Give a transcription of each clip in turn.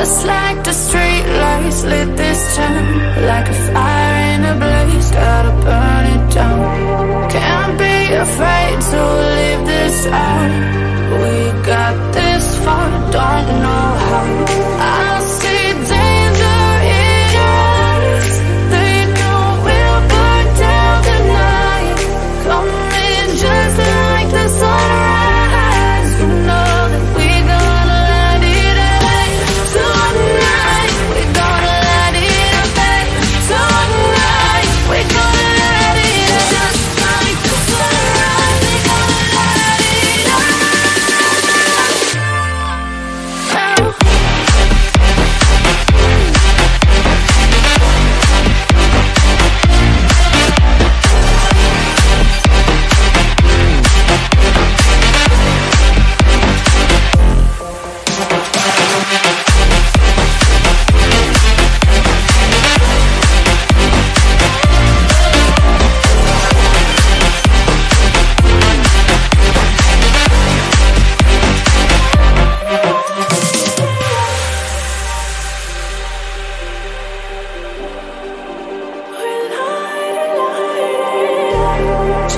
Just like the street lights lit this town, like a fire in a blaze, gotta burn it down. Can't be afraid to leave this out. We got this far, don't know how. I see danger in us. They know we'll burn down the night. Come in just like the sunrise. You know that we gonna light it up. Tonight we gonna light it up. Tonight we gonna light it up. Just like the sunrise, we gonna light it up. Now.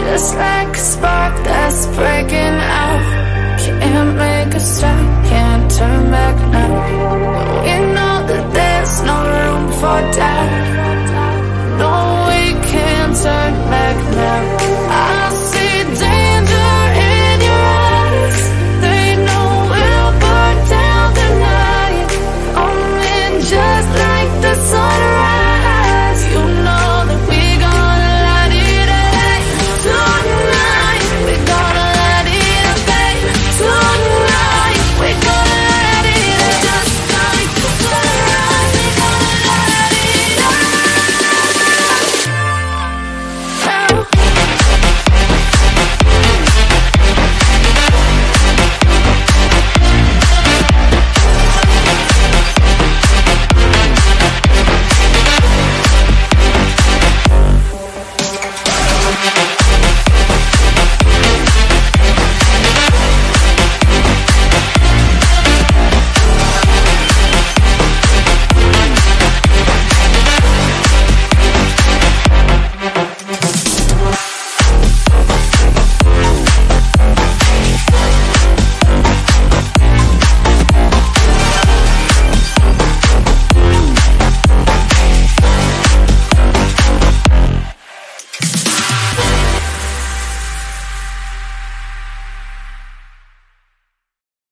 Just like a spark that's breaking out, can't make a stop, can't turn back now. We know that there's no room for doubt, no, we can't turn